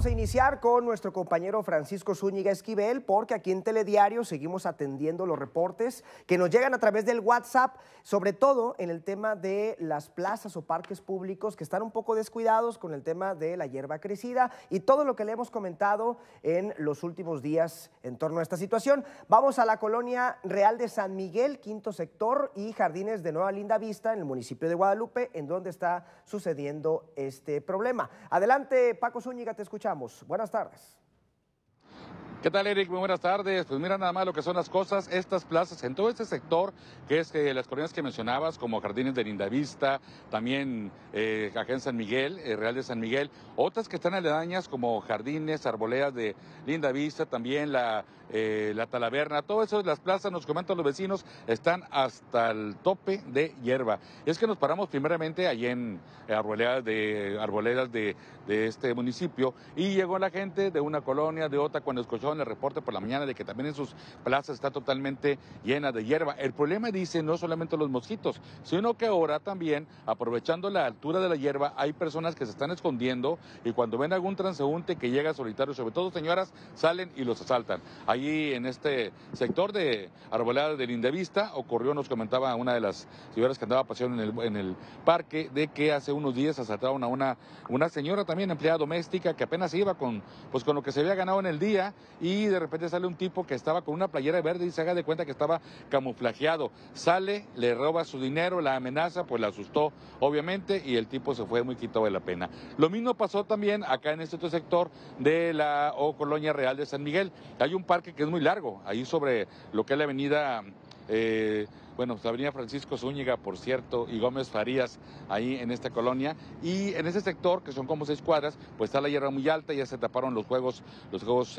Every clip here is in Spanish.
Vamos a iniciar con nuestro compañero Francisco Zúñiga Esquivel, porque aquí en Telediario seguimos atendiendo los reportes que nos llegan a través del WhatsApp, sobre todo en el tema de las plazas o parques públicos que están un poco descuidados con el tema de la hierba crecida y todo lo que le hemos comentado en los últimos días en torno a esta situación. Vamos a la Colonia Real de San Miguel, quinto sector, y Jardines de Nueva Linda Vista, en el municipio de Guadalupe, en donde está sucediendo este problema. Adelante, Paco Zúñiga, te escuchamos. Buenas tardes. ¿Qué tal, Eric? Muy buenas tardes. Pues mira nada más lo que son las cosas. Estas plazas en todo este sector, que es las colonias que mencionabas, como Jardines de Linda Vista, también acá en San Miguel, Real de San Miguel, otras que están aledañas como Jardines, Arboledas de Linda Vista, también la Talaverna, todo eso, las plazas, nos comentan los vecinos, están hasta el tope de hierba. Es que nos paramos primeramente allí en Arboledas de este municipio, y llegó la gente de una colonia, de otra, cuando escuchó en el reporte por la mañana de que también en sus plazas está totalmente llena de hierba. El problema, dice, no solamente los mosquitos, sino que ahora también, aprovechando la altura de la hierba, hay personas que se están escondiendo, y cuando ven algún transeúnte que llega solitario, sobre todo señoras, salen y los asaltan. Allí en este sector de Arboledas de Linda Vista ocurrió, nos comentaba una de las señoras que andaba paseando en el parque, de que hace unos días asaltaron a una señora también, empleada doméstica, que apenas iba con lo que se había ganado en el día, y de repente sale un tipo que estaba con una playera verde y se haga de cuenta que estaba camuflajeado. Sale, le roba su dinero, la amenaza, pues la asustó obviamente, y el tipo se fue muy quitado de la pena. Lo mismo pasó también acá en este otro sector de la Colonia Real de San Miguel. Hay un parque que es muy largo, ahí sobre lo que es la avenida... la avenida Francisco Zúñiga, por cierto, y Gómez Farías, ahí en esta colonia. Y en ese sector, que son como 6 cuadras, pues está la hierba muy alta, ya se taparon los juegos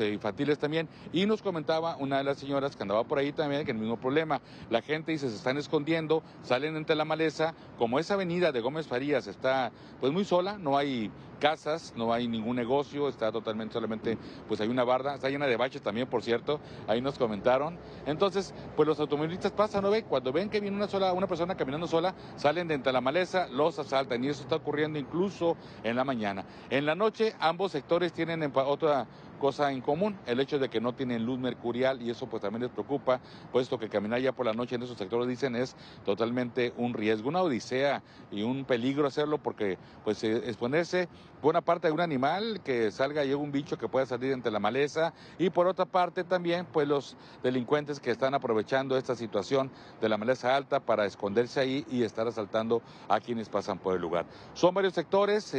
infantiles también. Y nos comentaba una de las señoras que andaba por ahí también, que el mismo problema. La gente dice, se están escondiendo, salen entre la maleza. Como esa avenida de Gómez Farías está pues muy sola, no hay casas, no hay ningún negocio, está totalmente solamente, pues hay una barda, está llena de baches también, por cierto, ahí nos comentaron. Entonces, pues los automovilistas pasan, ¿no ve? Cuando ven que viene una persona caminando sola, salen de entre la maleza, los asaltan, y eso está ocurriendo incluso en la mañana. En la noche, ambos sectores tienen otra cosa en común, el hecho de que no tienen luz mercurial, y eso pues también les preocupa, puesto que caminar ya por la noche en esos sectores, dicen, es totalmente un riesgo, una odisea y un peligro hacerlo, porque pues exponerse por una parte de un animal que salga y un bicho que pueda salir entre la maleza, y por otra parte también pues los delincuentes que están aprovechando esta situación de la maleza alta para esconderse ahí y estar asaltando a quienes pasan por el lugar. Son varios sectores,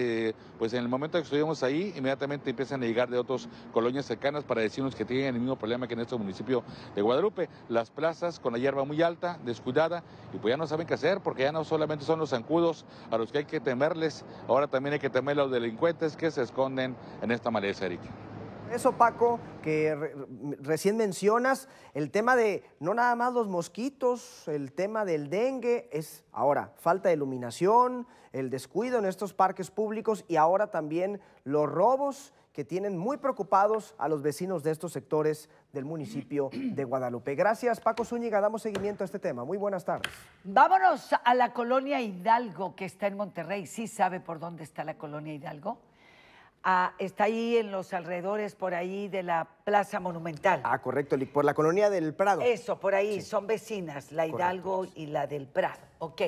pues en el momento que estuvimos ahí, inmediatamente empiezan a llegar de otros colonias cercanas para decirnos que tienen el mismo problema que en este municipio de Guadalupe, las plazas con la hierba muy alta, descuidada, y pues ya no saben qué hacer, porque ya no solamente son los zancudos a los que hay que temerles, ahora también hay que temer a los delincuentes que se esconden en esta maleza, Eric. Eso, Paco, que recién mencionas, el tema de no nada más los mosquitos, el tema del dengue, es ahora falta de iluminación, el descuido en estos parques públicos, y ahora también los robos que tienen muy preocupados a los vecinos de estos sectores del municipio de Guadalupe. Gracias, Paco Zúñiga, damos seguimiento a este tema. Muy buenas tardes. Vámonos a la Colonia Hidalgo, que está en Monterrey. ¿Sí sabe por dónde está la Colonia Hidalgo? Ah, está ahí en los alrededores, por ahí de la Plaza Monumental. Ah, correcto, por la Colonia del Prado. Eso, por ahí, sí. Son vecinas, la Hidalgo, correcto, y la del Prado, ok.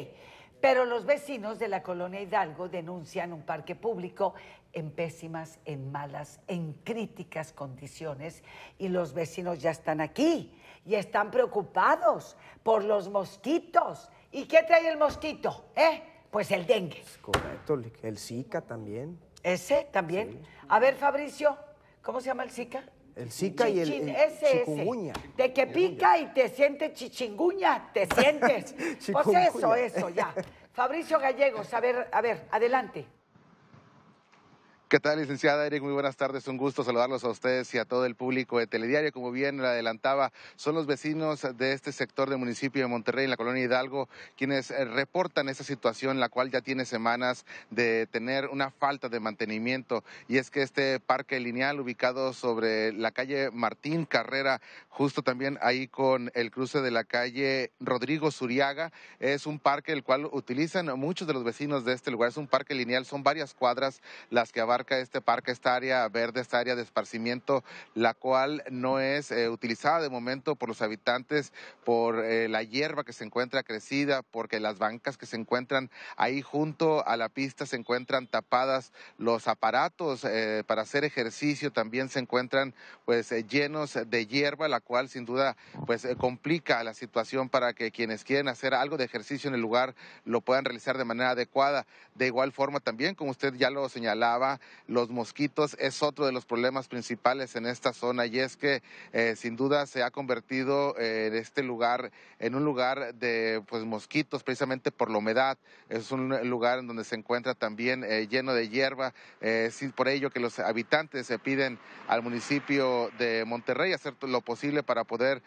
Pero los vecinos de la Colonia Hidalgo denuncian un parque público en pésimas, en malas, en críticas condiciones, y los vecinos ya están aquí y están preocupados por los mosquitos. ¿Y qué trae el mosquito? Pues el dengue. Es correcto, el Zika también. ¿Ese también? Sí. A ver, Fabricio, ¿cómo se llama el Zika? El Zika y el chikungunya. De que pica y te sientes chichinguña, te sientes. Pues eso, ya. Fabricio Gallegos, a ver, adelante. ¿Qué tal, licenciada Eric? Muy buenas tardes, un gusto saludarlos a ustedes y a todo el público de Telediario. Como bien lo adelantaba, son los vecinos de este sector del municipio de Monterrey, en la Colonia Hidalgo, quienes reportan esta situación, la cual ya tiene semanas de tener una falta de mantenimiento, y es que este parque lineal ubicado sobre la calle Martín Carrera, justo también ahí con el cruce de la calle Rodrigo Suriaga, es un parque el cual utilizan muchos de los vecinos de este lugar, es un parque lineal, son varias cuadras las que abarcan abarca este parque, esta área verde, esta área de esparcimiento, la cual no es utilizada de momento por los habitantes, por la hierba que se encuentra crecida, porque las bancas que se encuentran ahí junto a la pista se encuentran tapadas, los aparatos para hacer ejercicio también se encuentran pues llenos de hierba, la cual sin duda pues complica la situación para que quienes quieren hacer algo de ejercicio en el lugar lo puedan realizar de manera adecuada. De igual forma también, como usted ya lo señalaba, los mosquitos es otro de los problemas principales en esta zona, y es que sin duda se ha convertido este lugar en un lugar de pues mosquitos precisamente por la humedad. Es un lugar en donde se encuentra también lleno de hierba, sin por ello que los habitantes se piden al municipio de Monterrey hacer lo posible para poder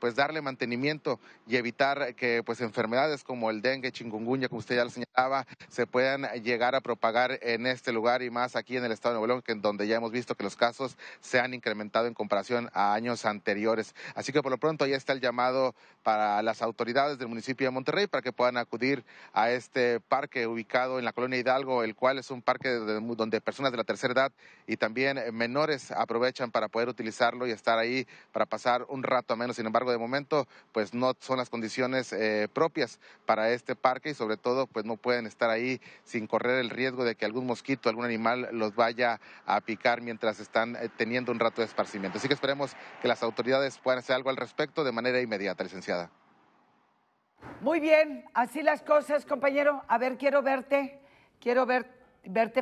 pues darle mantenimiento y evitar que pues enfermedades como el dengue, chikungunya, como usted ya lo señalaba, se puedan llegar a propagar en este lugar, y más aquí en el estado de Nuevo León, que en donde ya hemos visto que los casos se han incrementado en comparación a años anteriores. Así que por lo pronto ya está el llamado para las autoridades del municipio de Monterrey para que puedan acudir a este parque ubicado en la colonia Hidalgo, el cual es un parque donde personas de la tercera edad y también menores aprovechan para poder utilizarlo y estar ahí para pasar un rato ameno. Sin embargo, de momento pues no son las condiciones propias para este parque, y sobre todo pues no pueden estar ahí sin correr el riesgo de que algún mosquito, algún animal los vaya a picar mientras están teniendo un rato de esparcimiento. Así que esperemos que las autoridades puedan hacer algo al respecto de manera inmediata, licenciada. Muy bien, así las cosas, compañero. A ver, quiero verte,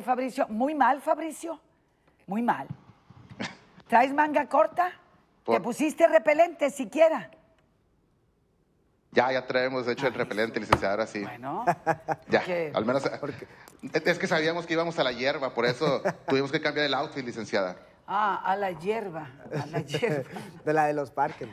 Fabricio. Muy mal, Fabricio, muy mal. ¿Traes manga corta? ¿Te pusiste repelente siquiera? Ya traemos, de hecho, el repelente, licenciada, ahora sí. Bueno. Ya, ¿qué? Al menos, es que sabíamos que íbamos a la hierba, por eso tuvimos que cambiar el outfit, licenciada. Ah, a la hierba, a la hierba. De la de los parques.